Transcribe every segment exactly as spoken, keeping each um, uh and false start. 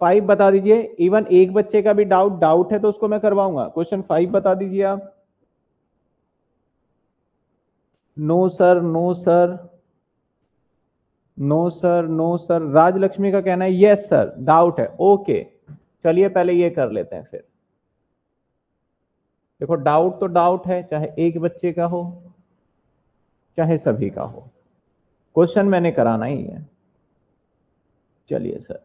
Five बता दीजिए। Even एक बच्चे का भी डाउट डाउट है तो उसको मैं करवाऊंगा। क्वेश्चन फाइव बता दीजिए आप। No sir, no sir, no sir, no sir. Rajalakshmi का कहना है यस सर, डाउट है। ओके चलिए पहले ये कर लेते हैं। फिर देखो डाउट तो डाउट है, चाहे एक बच्चे का हो चाहे सभी का हो, क्वेश्चन मैंने कराना ही है। चलिए सर,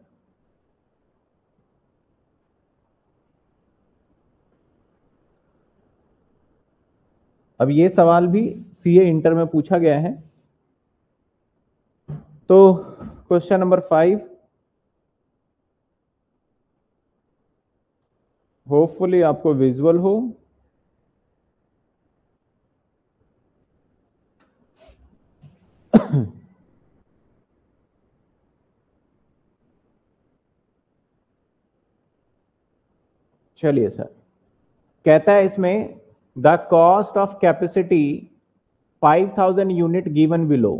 अब ये सवाल भी सीए इंटर में पूछा गया है। तो क्वेश्चन नंबर फाइव, होपफुली आपको विजुअल हो। चलिए सर, कहता है इसमें the cost of capacity five thousand unit given below,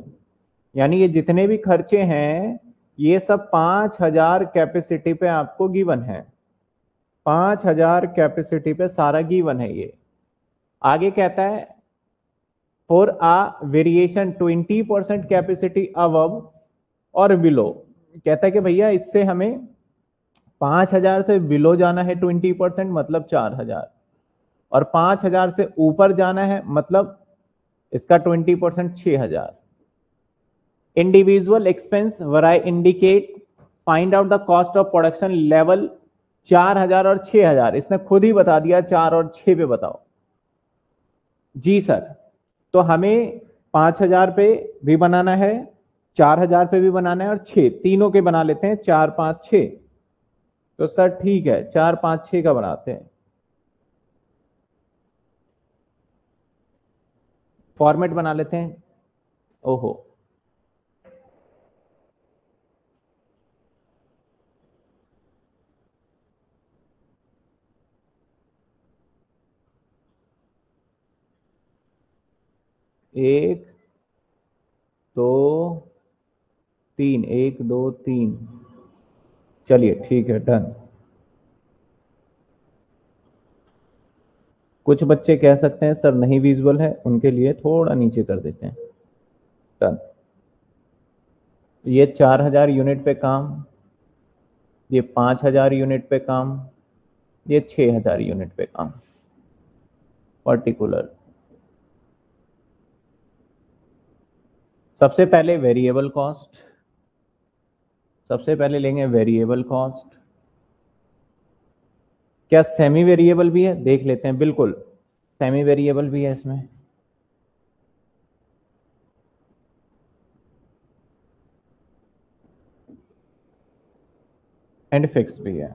यानी ये जितने भी खर्चे हैं ये सब पाँच हज़ार कैपेसिटी पे आपको गिवन है। पाँच हज़ार कैपेसिटी पे सारा गिवन है ये। आगे कहता है for a variation twenty percent capacity above और बिलो, कहता है कि भैया इससे हमें पाँच हज़ार से बिलो जाना है ट्वेंटी परसेंट, मतलब चार हज़ार, और पाँच हज़ार से ऊपर जाना है मतलब इसका ट्वेंटी परसेंट छह हज़ार। Individual expense where I indicate find out the cost of production level चार हज़ार और छह हज़ार। इसने खुद ही बता दिया चार और छह पे बताओ। जी सर, तो हमें पाँच हज़ार पे भी बनाना है, चार हज़ार पे भी बनाना है और छह, तीनों के बना लेते हैं, चार पाँच छह। तो सर ठीक है, चार पाँच छह का बनाते हैं। फॉर्मेट बना लेते हैं। ओहो, एक दो तीन, एक दो तीन। चलिए ठीक है, डन। कुछ बच्चे कह सकते हैं सर नहीं विजुअल है, उनके लिए थोड़ा नीचे कर देते हैं। डन। ये चार हजार यूनिट पे काम, ये पाँच हजार यूनिट पे काम, ये छः हजार यूनिट पे काम पर्टिकुलर। सबसे पहले वेरिएबल कॉस्ट, सबसे पहले लेंगे वेरिएबल कॉस्ट। क्या सेमी वेरिएबल भी है? देख लेते हैं। बिल्कुल सेमी वेरिएबल भी है इसमें। एंड फिक्स भी है।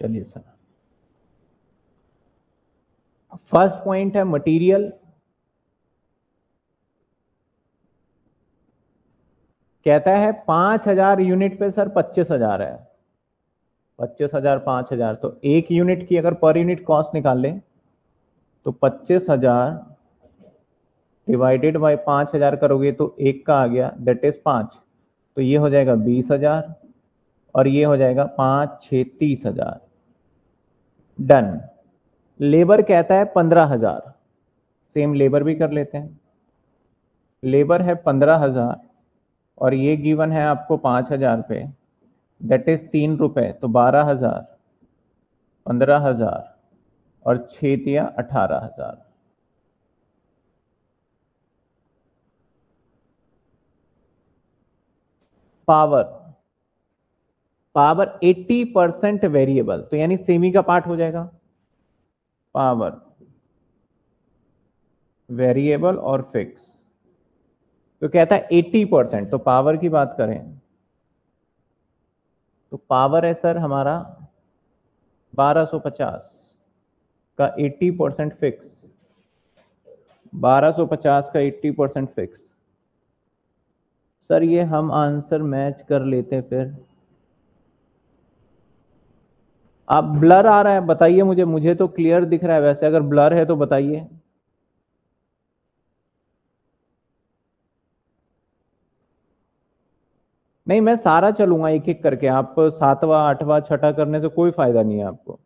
चलिए सर, फर्स्ट पॉइंट है मटेरियल। कहता है पांच हजार यूनिट पे सर पच्चीस हजार है, पच्चीस हजार पांच हजार, तो एक यूनिट की अगर पर यूनिट कॉस्ट निकाल लें तो पच्चीस हजार डिवाइडेड बाय पांच हजार करोगे तो एक का आ गया, दैट इज पांच, तो ये हो जाएगा बीस हजार और ये हो जाएगा पांच छः तीस हजार। डन। लेबर कहता है पंद्रह हजार, सेम लेबर भी कर लेते हैं। लेबर है पंद्रह हजार और ये गिवन है आपको पाँच हजार पे, दैट इज तीन रुपये, तो बारह हजार, पंद्रह हजार और छः तिया अठारह हजार। पावर, पावर अस्सी परसेंट वेरिएबल, तो यानी सेमी का पार्ट हो जाएगा। पावर वेरिएबल और फिक्स, तो कहता है अस्सी परसेंट, तो पावर की बात करें तो पावर है सर हमारा बारह सौ पचास का अस्सी परसेंट फिक्स, बारह सौ पचास का अस्सी परसेंट फिक्स। सर ये हम आंसर मैच कर लेते, फिर आप ब्लर आ रहा है बताइए मुझे, मुझे तो क्लियर दिख रहा है वैसे, अगर ब्लर है तो बताइए। नहीं मैं सारा चलूंगा एक एक करके, आप सातवां आठवां छठा करने से कोई फायदा नहीं है आपको।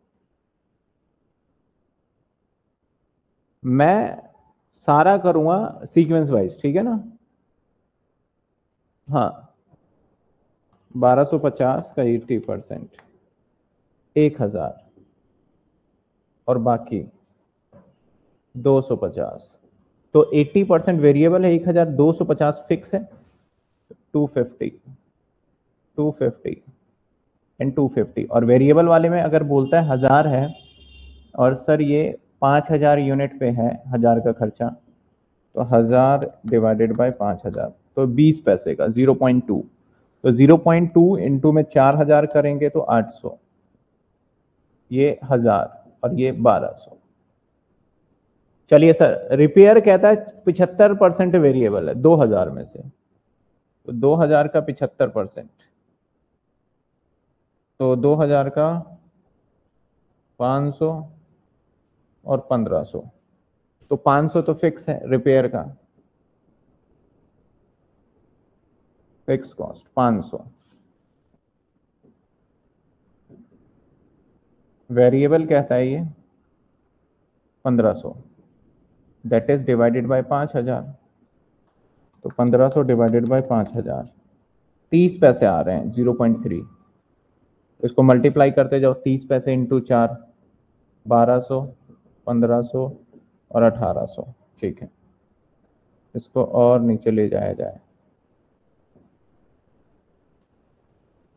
मैं सारा करूंगा सीक्वेंस वाइज, ठीक है ना। हाँ बारह सौ पचास का अस्सी परसेंट एक हजार और बाकी दो सौ पचास, तो अस्सी परसेंट वेरिएबल है, एक हजार दो सौ पचास फिक्स है, दो सौ पचास, दो सौ पचास एंड दो सौ पचास। और वेरिएबल वाले में अगर बोलता है हजार है और सर ये पाँच हजार यूनिट पे है हजार का खर्चा, तो हजार डिवाइडेड बाय पाँच हजार तो बीस पैसे का ज़ीरो पॉइंट टू, तो ज़ीरो पॉइंट टू इंटू में चार हजार करेंगे तो आठ सौ, ये हजार और ये बारह सौ। चलिए सर रिपेयर कहता है पिछहत्तर परसेंट वेरिएबल है दो हजार में से, तो दो हजार का पिछहत्तर परसेंट, तो दो हजार का पाँच सौ और पंद्रह सौ, तो पाँच सौ तो फिक्स है रिपेयर का, फिक्स कॉस्ट पाँच सौ। वेरिएबल कहता है ये पंद्रह सौ, दैट इज डिवाइडेड बाय पाँच हजार, तो पंद्रह सौ डिवाइडेड बाय पाँच हजार, तीस पैसे आ रहे हैं ज़ीरो पॉइंट थ्री, इसको मल्टीप्लाई करते जाओ, तीस पैसे इंटू चार बारह सौ, पंद्रह सौ और अठारह सौ, ठीक है। इसको और नीचे ले जाया जाए,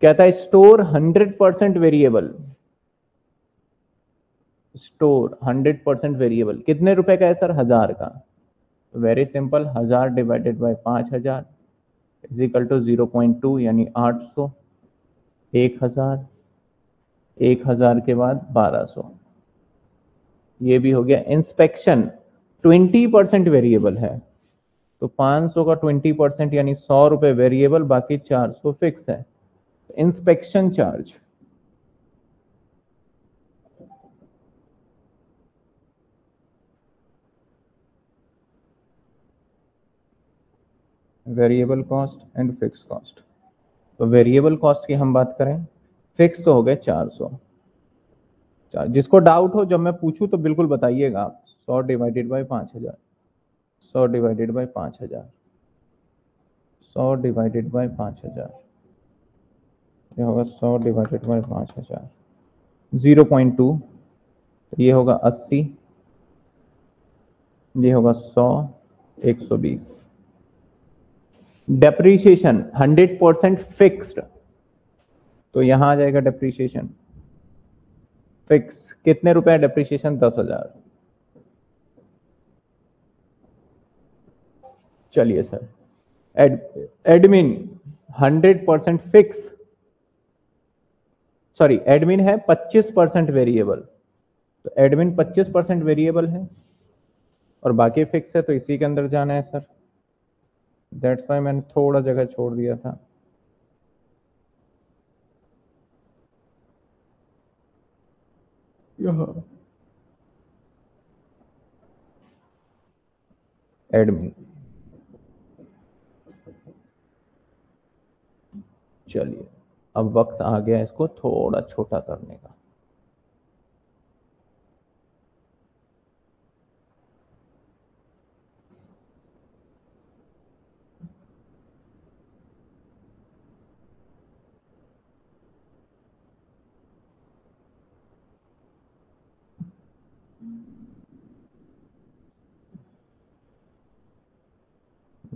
कहता है store hundred percent variable, store hundred percent variable कितने रुपए का है सर, हजार का। वेरी सिंपल, हजार डिवाइडेड बाय पाँच हजार is equal to zero point two यानी आठ सौ, एक हजार एक हजार के बाद बारह सौ, ये भी हो गया। इंस्पेक्शन बीस परसेंट वेरिएबल है, तो पाँच सौ का बीस परसेंट यानी सौ रुपये वेरिएबल, बाकी चार सौ फिक्स है। Inspection charge variable cost and fix cost, तो वेरिएबल कॉस्ट की हम बात करें, फिक्स तो हो गए चार सौ। जिसको डाउट हो जब मैं पूछूं तो बिल्कुल बताइएगा आप। सौ डिवाइडेड बाय पाँच हजार, सौ डिवाइडेड बाय पाँच हजार, सौ डिवाइडेड बाय पाँच हजार, ये होगा सौ डिवाइडेड बाय पाँच हजार, जीरो पॉइंट टू ये होगा अस्सी, ये होगा सौ, एक सौ बीस। डेप्रीशिएशन हंड्रेड परसेंट फिक्स्ड, तो यहाँ आ जाएगा डेप्रीशिएशन फिक्स, कितने रुपए है डेप्रीशिएशन, दस हजार। चलिए sir ad admin hundred percent fix, sorry admin है पच्चीस परसेंट वेरिएबल, तो एडमिन पच्चीस परसेंट वेरिएबल है और बाकी फिक्स है, तो इसी के अंदर जाना है सर, दैट्स वाई मैंने थोड़ा जगह छोड़ दिया था। एडमिन, चलिए अब वक्त आ गया इसको थोड़ा छोटा करने का।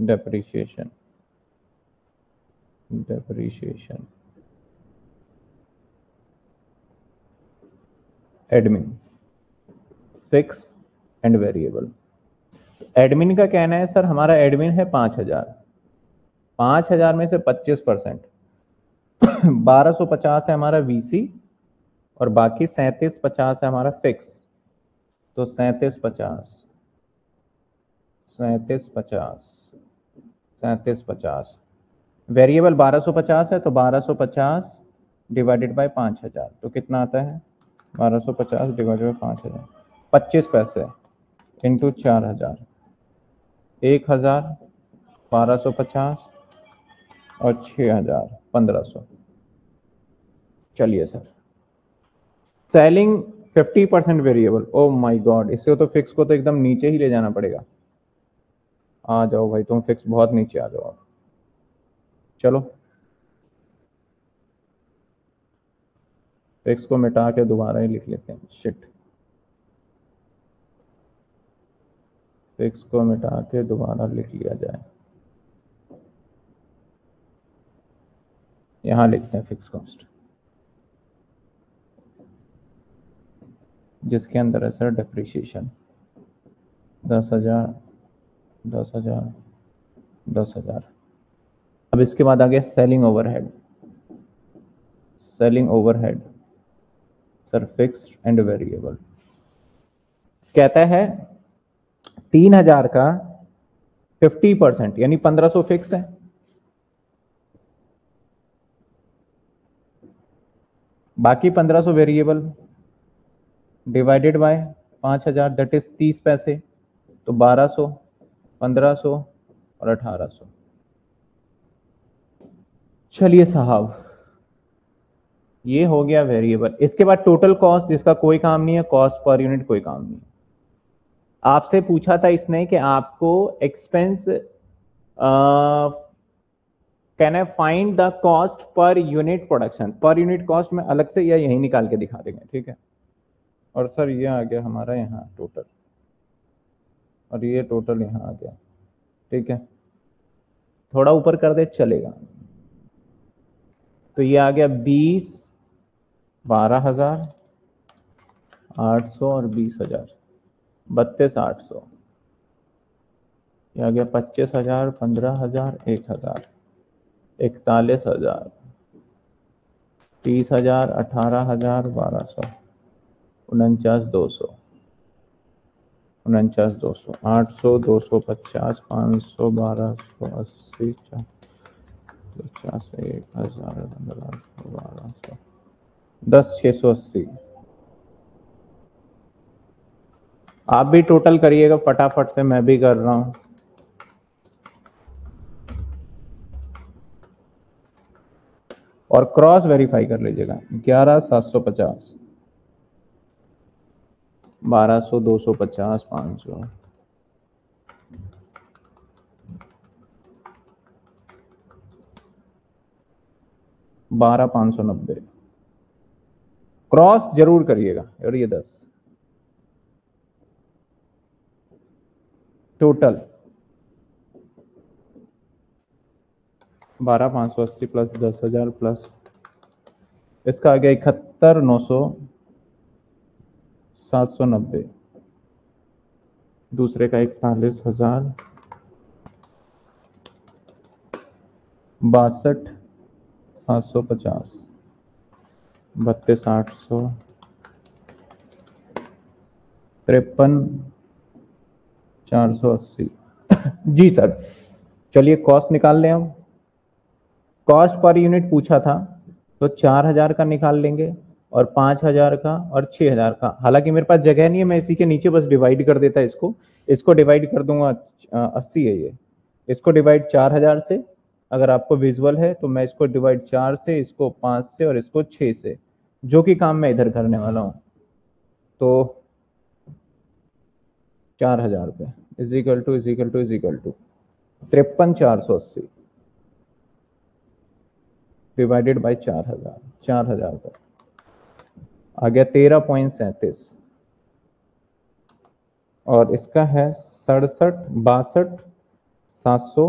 Depreciation depreciation admin fix and variable. Admin का कहना है सर हमारा एडमिन है पाँच हजार, पाँच हजार में से पच्चीस परसेंट, बारह सौ पचास है हमारा वीसी और बाकी सैंतीस पचास है हमारा फिक्स, तो सैंतीस पचास सैंतीस पचास सैंतीस पचास वेरिएबल बारह सौ पचास है, तो बारह सौ पचास डिवाइडेड बाय पाँच हजार, तो कितना आता है बारह सौ पचास डिवाइड बाई पाँच हज़ार पच्चीस पैसे इंटू चार हज़ार एक हज़ार बारह सौ पचास और छः हज़ार पंद्रह सौ। चलिए sir, selling fifty percent variable. Oh my god, इससे तो फिक्स को तो एकदम नीचे ही ले जाना पड़ेगा। आ जाओ भाई तुम फिक्स बहुत नीचे आ जाओ। चलो फिक्स को मिटा के दोबारा ही लिख लेते हैं। शिट, फिक्स को मिटा के दोबारा लिख लिया जाए। यहाँ लिखते हैं फिक्स कॉस्ट, जिसके अंदर है सर डेप्रिसिएशन दस हजार दस हजार दस हजार। अब इसके बाद आ गया selling overhead. Selling overhead sir fixed and variable कहता है तीन हजार का फिफ्टी परसेंट यानी पंद्रह सौ फिक्स है, बाकी पंद्रह सौ वेरिएबल डिवाइडेड बाय पाँच हज़ार दैट इज तीस पैसे। तो बारह सौ, पंद्रह सौ और अठारह सौ। चलिए साहब ये हो गया वेरिएबल। इसके बाद टोटल कॉस्ट, जिसका कोई काम नहीं है, कॉस्ट पर यूनिट कोई काम नहीं है। आपसे पूछा था इसने कि आपको expense can I find the cost per unit production. Per unit cost में अलग से या यहीं निकाल के दिखा देंगे, ठीक है। और सर ये आ गया हमारा यहाँ टोटल और ये टोटल यहाँ आ गया, ठीक है। थोड़ा ऊपर कर दे चलेगा। तो ये आ गया बीस, बारह हजार आठ सौ और बीस हजार बत्तीस आठ सौ। ये आ गया पच्चीस हजार, पंद्रह हजार, एक हजार, इकतालीस हजार, तीस हजार, अठारह हजार, बारह सौ, उनचास दो सौ, उनचास दो सौ, आठ सौ, दो सौ पचास, पाँच सौ, बारह सौ अस्सी, चार पचास, एक हजार, पंद्रह सौ, बारह सौ, दस, छः सौ अस्सी। आप भी टोटल करिएगा फटाफट से, मैं भी कर रहा हूँ। और क्रॉस वेरीफाई कर लीजिएगा। ग्यारह सात सौ पचास, बारह सौ, दो सौ पचास, पाँच सौ, बारह, पाँच सौ नब्बे। क्रॉस जरूर करिएगा। और ये दस टोटल बारह पाँच सौ अस्सी प्लस दस हजार प्लस इसका आ गया इकहत्तर नौ सौ सात सौ नब्बे। दूसरे का इकतालीस हजार बासठ सात सौ पचास बत्तीस आठ सौ तिरपन चार सौ अस्सी। जी सर, चलिए कॉस्ट निकाल लें। हम कॉस्ट पर यूनिट पूछा था तो चार हज़ार का निकाल लेंगे और पाँच हज़ार का और छः हज़ार का। हालांकि मेरे पास जगह नहीं है, मैं इसी के नीचे बस डिवाइड कर देता। इसको इसको डिवाइड कर दूंगा, अस्सी है ये, इसको डिवाइड चार हज़ार से। अगर आपको विजुअल है तो मैं इसको डिवाइड चार से, इसको पाँच से और इसको छः से, जो कि काम मैं इधर करने वाला हूँ। तो चार हज़ार पे equal to equal to equal to तिरपन चार सौ अस्सी डिवाइडेड बाई चार हजार। चार हजार पर आ गया तेरह पॉइंट सैंतीस और इसका है सड़सठ बासठ सात सौ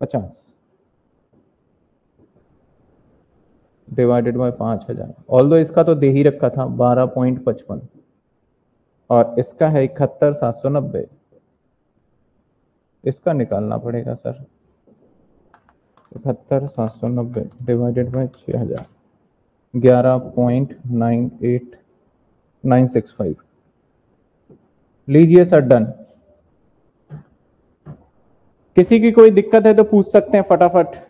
पचास डिवाइडेड बाई पाँच हजार। ऑल दो इसका तो दे ही रखा था बारह पॉइंट पचपन और इसका है इकहत्तर सात सौ नब्बे। इसका निकालना पड़ेगा सर, इकहत्तर सात सौ नब्बे डिवाइडेड बाई छः हजार ग्यारह point nine eight nine six five. लीजिए सर डन। किसी की कोई दिक्कत है तो पूछ सकते हैं फटाफट।